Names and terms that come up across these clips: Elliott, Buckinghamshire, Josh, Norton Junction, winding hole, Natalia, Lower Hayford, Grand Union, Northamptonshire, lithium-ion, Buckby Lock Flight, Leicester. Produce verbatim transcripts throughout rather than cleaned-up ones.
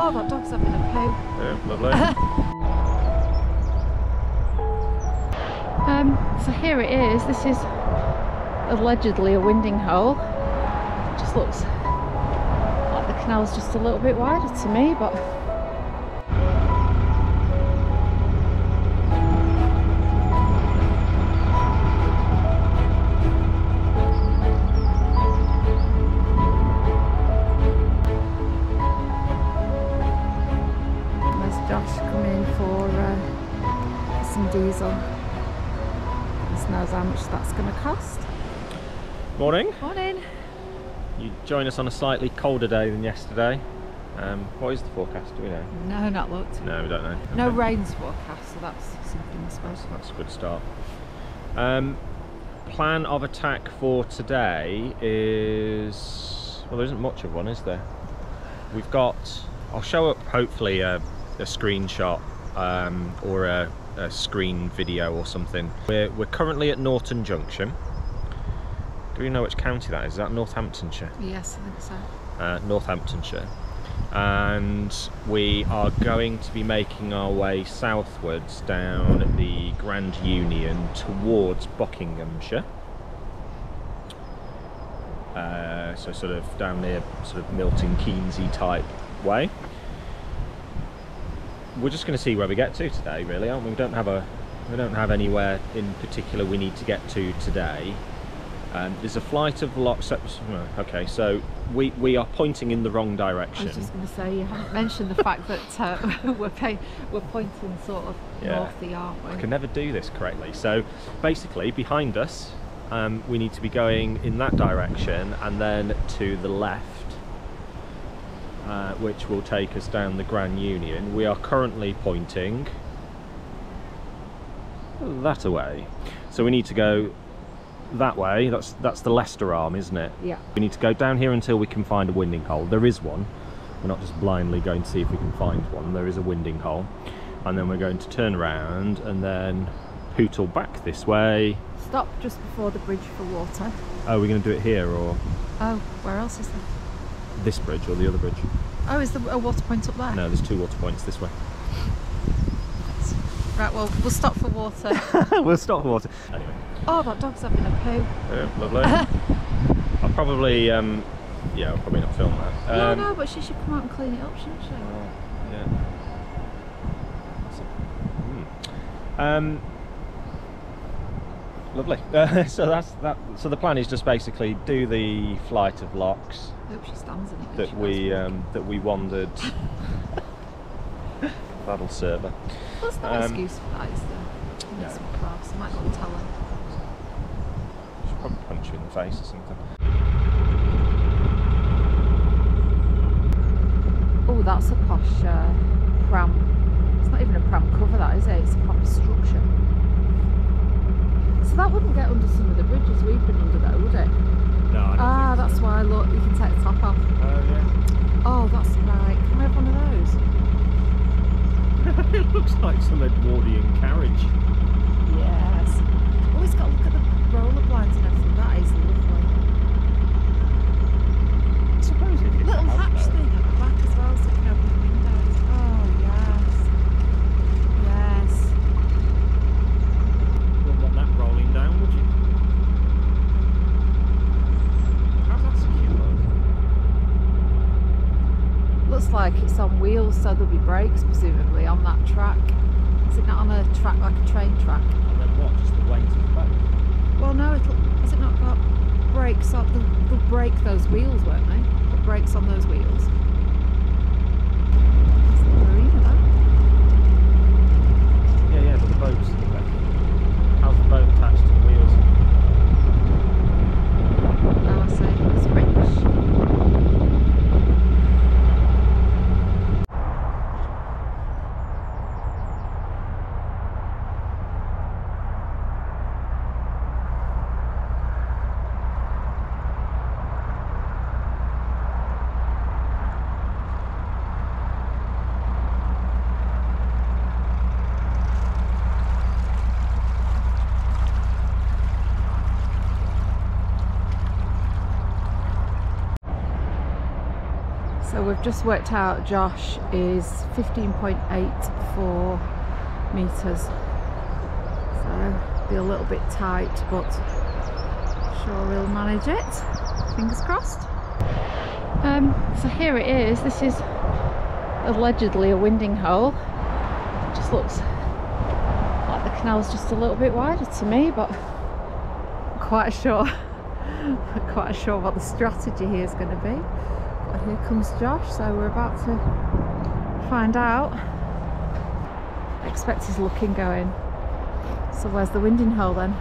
Oh, that dog's having a poo. Yeah, lovely. um, so here it is. This is allegedly a winding hole. It just looks like the canal's just a little bit wider to me, but... Josh coming in for uh, some diesel. Just knows how much that's going to cost. Morning. Morning. You join us on a slightly colder day than yesterday. Um, what is the forecast? Do we know? No, not looked. No, we don't know. No okay. Rain's forecast, so that's something I suppose. That's a good start. Um, plan of attack for today is, well, there isn't much of one, is there? We've got. I'll show up hopefully. Uh, a screenshot um, or a, a screen video or something. We're, we're currently at Norton Junction. Do you know which county that is? Is that Northamptonshire? Yes, I think so. Uh, Northamptonshire. And we are going to be making our way southwards down the Grand Union towards Buckinghamshire. Uh, so sort of down near sort of Milton Keynesy type way. We're just going to see where we get to today, really, aren't we? We don't have a, we don't have anywhere in particular we need to get to today. Um, there's a flight of lots. Okay, so we we are pointing in the wrong direction. I was just going to say you haven't mentioned the fact that uh, we're pay, we're pointing sort of yeah. northy, aren't we? I can never do this correctly. So basically, behind us, um, we need to be going in that direction and then to the left. Uh, which will take us down the Grand Union. We are currently pointing that away, so we need to go that way. That's that's the Leicester arm, isn't it? Yeah. We need to go down here until we can find a winding hole. There is one. We're not just blindly going to see if we can find one. There is a winding hole, and then we're going to turn around and then pootle back this way. Stop just before the bridge for water. Oh, we're going to do it here, or oh, where else is there? This bridge or the other bridge? Oh, is there a water point up there? No, there's two water points this way. Right, well, we'll stop for water. We'll stop for water. Anyway. Oh, that dog's having a poo. Yeah, lovely. I'll probably, um, yeah, I'll probably not film that. No, um, no, but she should come out and clean it up, shouldn't she? Uh, yeah. Mm. Um, lovely. Uh, so that's that. So the plan is just basically do the flight of locks. I hope she stands in it. That we um, that we wandered. That'll serve her. That's no um, excuse for that, is there? No. Some class. I might not tell her. She'll probably punch you in the face or something. Oh, that's a posh uh, pram. It's not even a pram cover, that is it? It's a proper structure. So that wouldn't get under some of the bridges we've been under, though, would it? No, I don't Ah, think so. That's why, look, you can take the top off. Oh, uh, yeah. Oh, that's right. Can we have one of those? It looks like some Edwardian carriage. Yes. Always got to look at the roller blinds and everything. That is lovely. I suppose it is. Little hatch though. Thing at the back as well, so you can open the windows. Oh, yes. Yes. You wouldn't want that rolling down, would you? Looks like it's on wheels, so there'll be brakes presumably on that track. Is it not on a track like a train track? And then what? Just the weight of the boat? Well, no. It'll, has it not got brakes on? They'll, they'll brake those wheels, won't they? The brakes on those wheels. That's the marina, though. Yeah, yeah, but the boat's in the back. How's the boat attached to the wheels? Oh, I see. It's British. So we've just worked out Josh is fifteen point eight four meters, so be a little bit tight, but I'm sure we'll manage it, fingers crossed. Um, so here it is. This is allegedly a winding hole. It just looks like the canal's just a little bit wider to me, but I'm quite sure I'm quite sure what the strategy here is going to be. But here comes Josh, so we're about to find out. I expect he's looking going. So where's the winding hole then?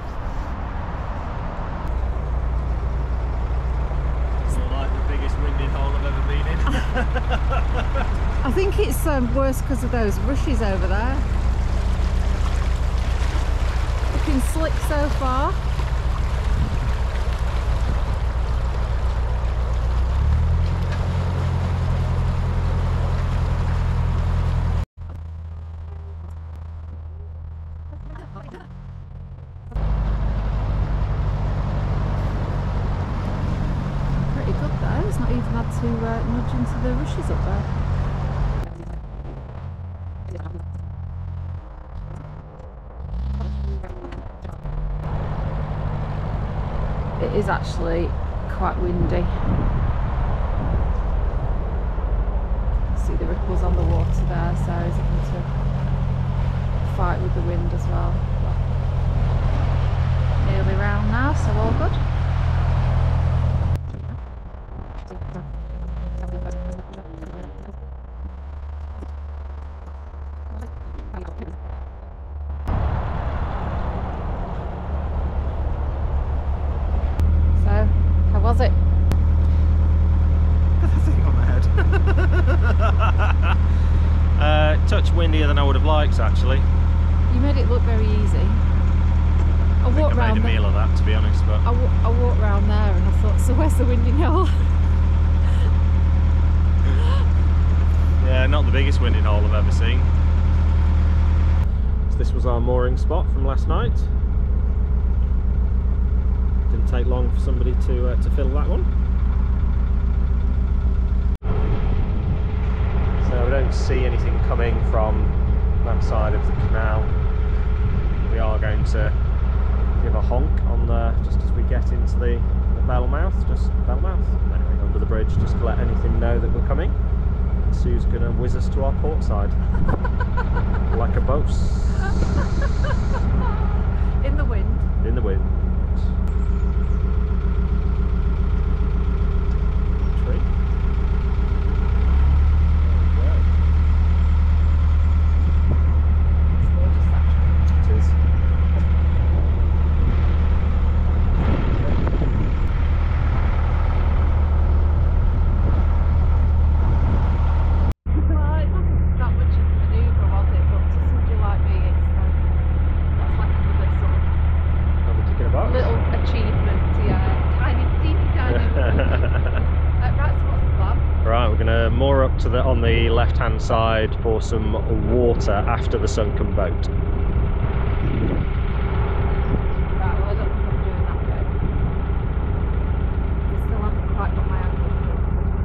I think it's um, worse because of those rushes over there. Looking slick so far. Pretty good though, it's not even had to uh, nudge into the rushes up there. It is actually quite windy. See the ripples on the water there, so he's having to fight with the wind as well. But nearly round now, so all good. Was it? Got that thing on my head. uh, touch windier than I would have liked, actually. You made it look very easy. I, I think I made a meal of that, to be honest. But I, I walked round there and I thought, so where's the winding hole? Yeah, not the biggest winding hole I've ever seen. So this was our mooring spot from last night. Didn't take long for somebody to uh, to fill that one. So we don't see anything coming from that side of the canal. We are going to give a honk on the just as we get into the, the bell mouth, just bell mouth. Anyway, under the bridge, just to let anything know that we're coming. And Sue's gonna whiz us to our port side like a boss. In the wind. In the wind. To the, on the left-hand side for some water after the sunken boat. Yeah,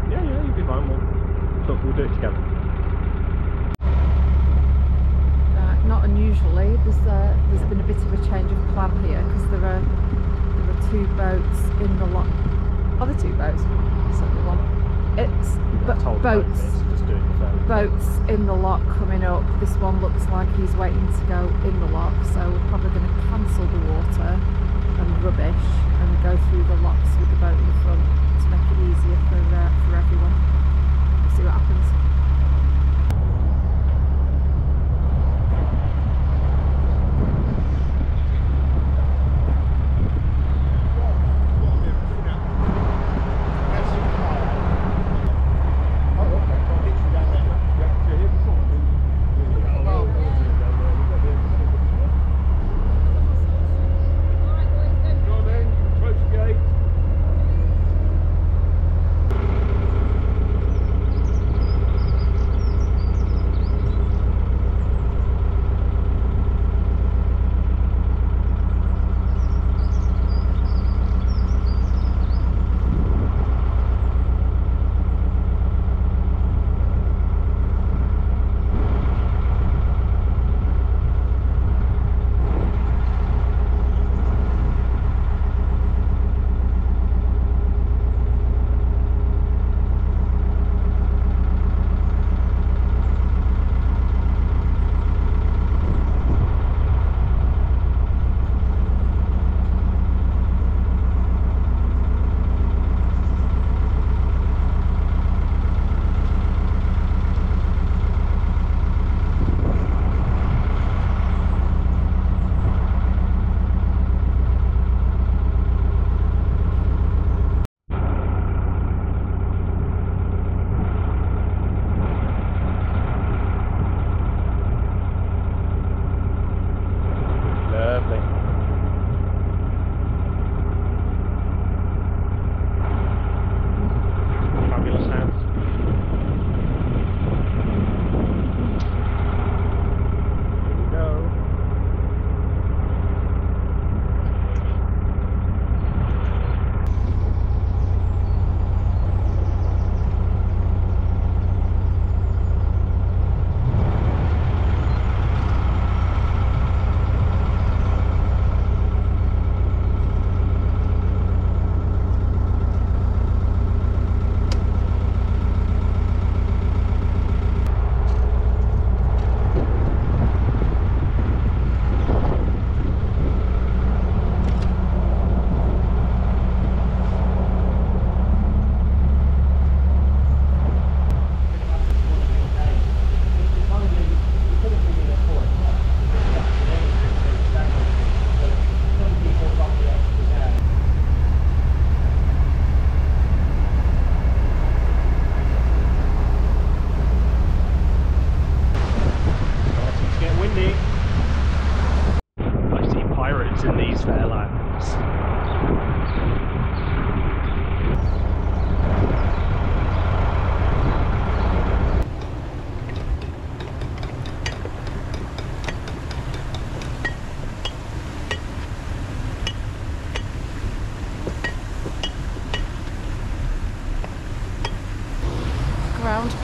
yeah, you'll be fine. We'll, we'll do it together. Uh, not unusually, there's, uh, there's been a bit of a change of plan here because there are there are two boats in the lot. Other two boats, certainly one. It's bo boats, just doing the boats in the lock coming up. This one looks like he's waiting to go in the lock, so we're probably going to cancel the water and rubbish and go through the locks with the boat in the front to make it easier for, uh, for everyone. We'll see what happens.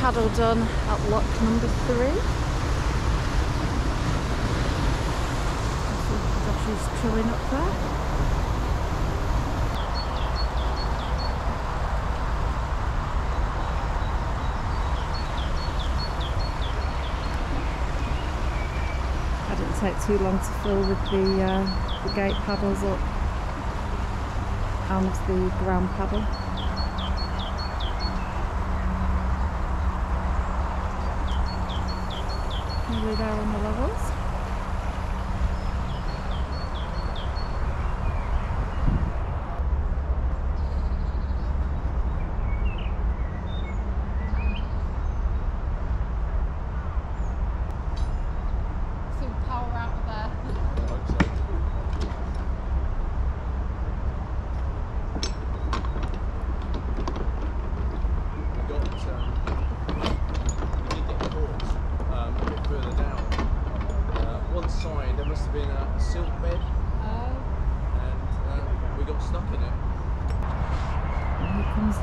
paddle done at lock number three. Josh is chilling up there. Take too long to fill with the, uh, the gate paddles up and the ground paddle. Nearly there on the levels.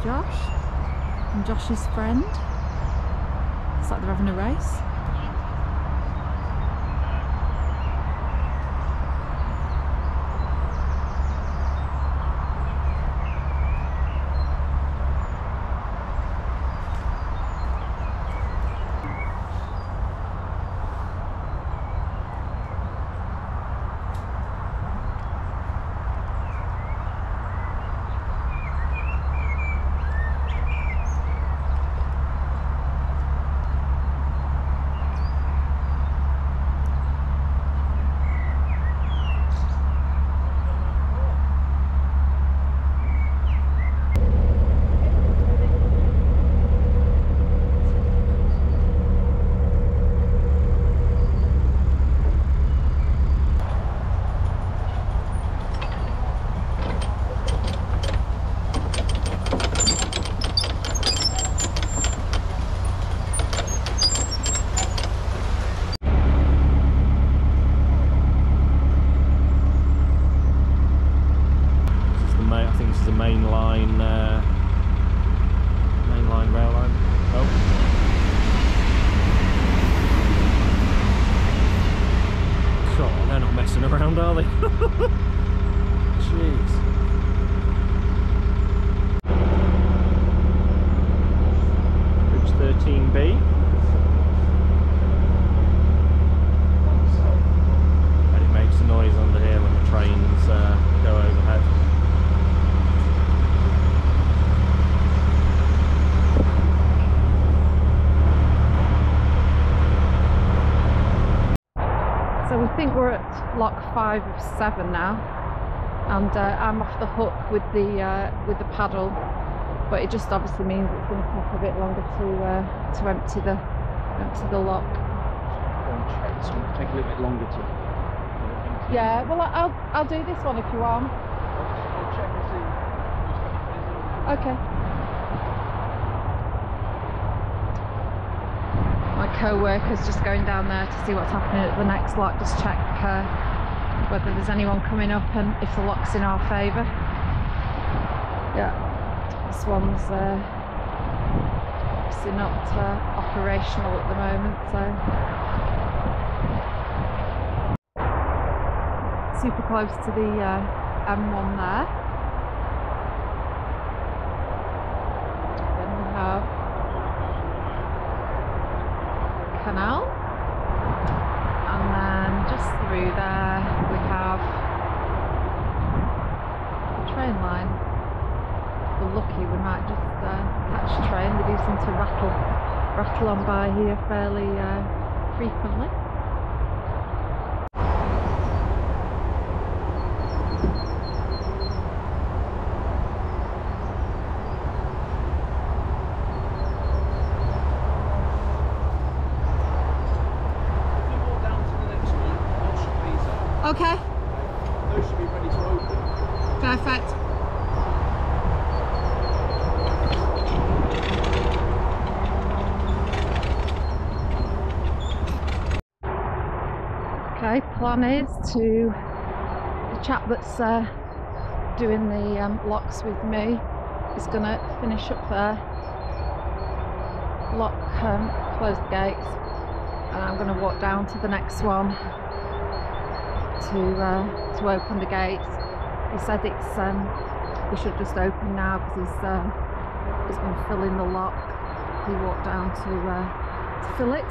Josh and Josh's friend. It's like they're having a race. Of seven now, and uh, I'm off the hook with the uh, with the paddle, but it just obviously means it's going to take a bit longer to uh, to empty the empty the lock. It's going to take a little bit longer to. Empty. Yeah, well I'll I'll do this one if you want. Okay. My co-worker's just going down there to see what's happening at the next lock. Just check. Uh, whether there's anyone coming up and if the lock's in our favour. Yeah, this one's uh, obviously not uh, operational at the moment, so super close to the uh, M one there. Then we have canal, and then just through there train line. We're lucky, we might just uh, catch a train. They do seem to rattle, rattle on by here fairly uh, frequently. Okay. Those should be ready to open. Perfect. Okay, plan is to, the chap that's uh, doing the um, locks with me is going to finish up there lock, um, close the gates, and I'm going to walk down to the next one to uh, to open the gates. He said it's um, we should just open now because he's um, he's been filling the lock. He walked down to uh, to fill it.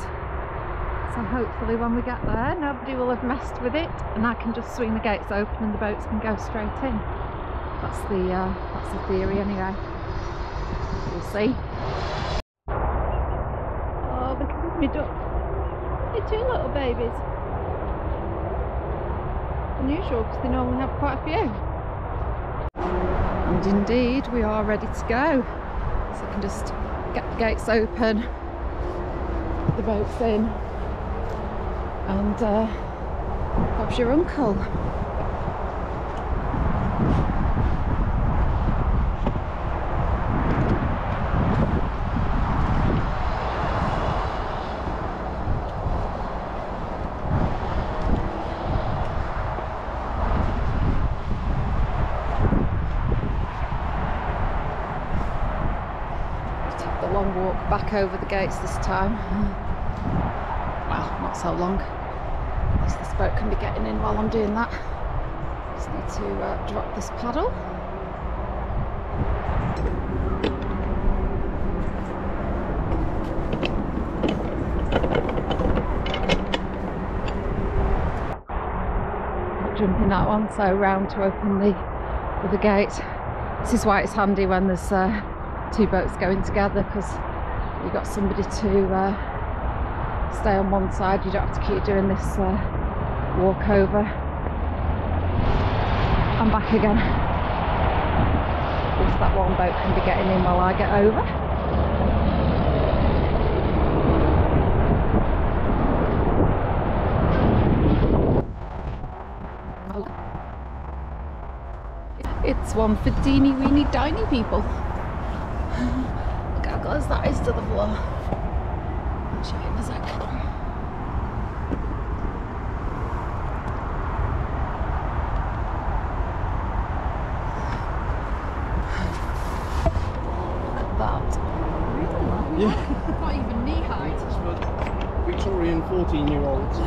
So hopefully when we get there, nobody will have messed with it, and I can just swing the gates open and the boats can go straight in. That's the uh, that's the theory anyway. We'll see. Oh, look at me duck! They're two little babies. Unusual because they normally have quite a few. And indeed, we are ready to go. So I can just get the gates open, the boats in. And uh, Bob's your uncle. Take the long walk back over the gates this time. So long. At least this boat can be getting in while I'm doing that. Just need to uh, drop this paddle. Not jumping that one, so round to open the other gate. This is why it's handy when there's uh, two boats going together, because you've got somebody to uh, stay on one side, you don't have to keep doing this uh, walk over. I'm back again. At least that one boat can be getting in while I get over. It's one for teeny weeny tiny people. Look how close that is to the floor. I'll show you in a second. Yeah. Not even knee height. It's for Victorian fourteen year olds.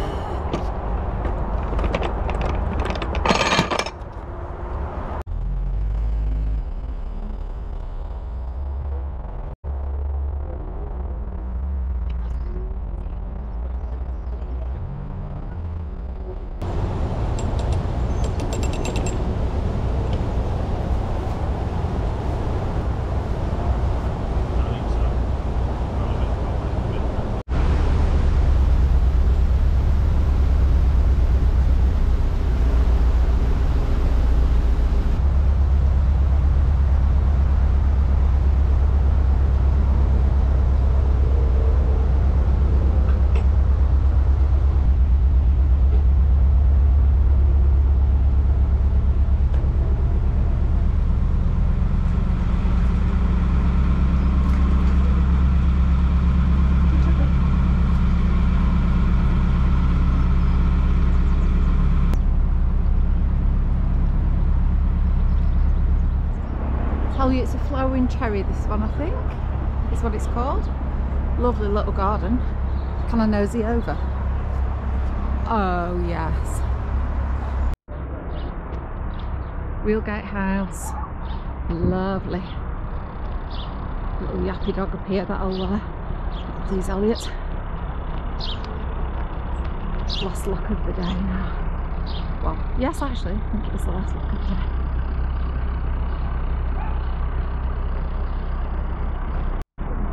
It's a flowering cherry, this one, I think is what it's called. Lovely little garden. Can I nosy over? Oh yes. Real gatehouse. Lovely. Little yappy dog up here that'll uh, please Elliott. Last lock of the day now. Well, yes actually, I think it was the last lock of the day.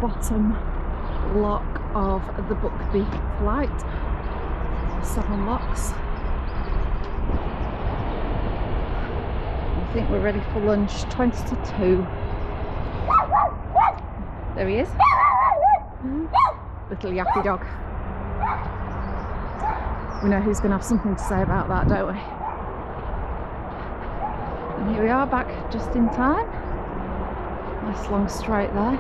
Bottom lock of the Buckby Flight. Seven locks. I think we're ready for lunch. twenty to two. There he is. Mm-hmm. Little yappy dog. We know who's going to have something to say about that, don't we? And here we are back just in time. Nice long straight there.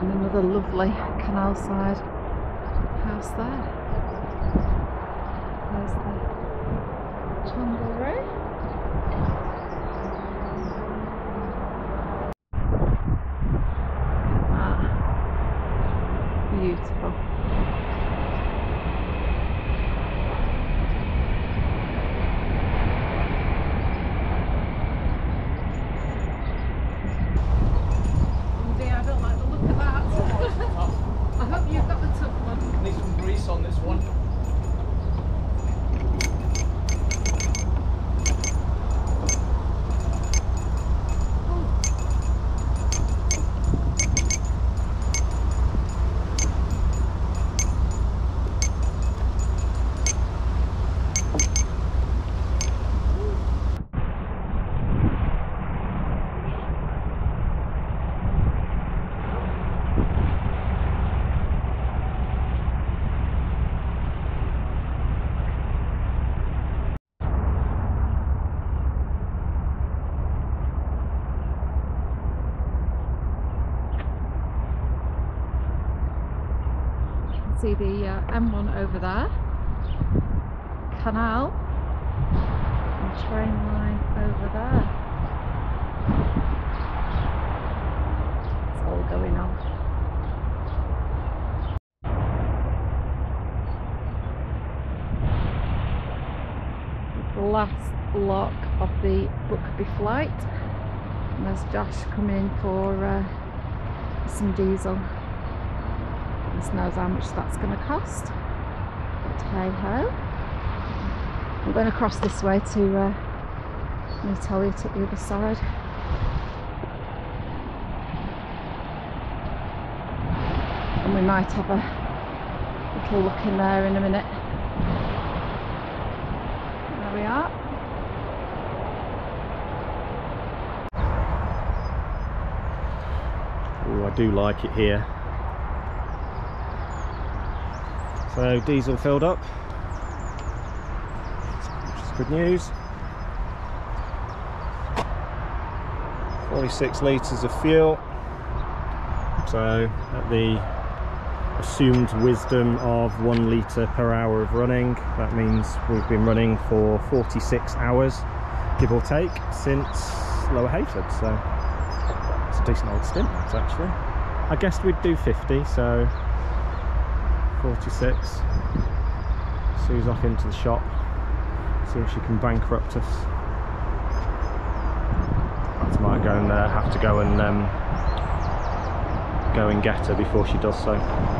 And another lovely canal side house there. There's the chandlery. beautiful. Oh dear, I don't like the look of that. I hope you've got the tough one. Need some grease on this one. See the uh, M one over there, canal and train line over there. It's all going on. Last lock of the Buckby flight, and there's Josh coming in for uh, some diesel. Knows how much that's going to cost, but hey ho. I'm going to cross this way to uh, Natalia at the other side. And we might have a little look in there in a minute. There we are. Oh, I do like it here. So diesel filled up, which is good news. forty-six litres of fuel. So at the assumed wisdom of one litre per hour of running, that means we've been running for forty-six hours, give or take, since Lower Hayford. So it's a decent old stint, actually. I guessed we'd do fifty, so forty-six. Sue's off into the shop, see if she can bankrupt us. I might go and uh, have to go and um, go and get her before she does so.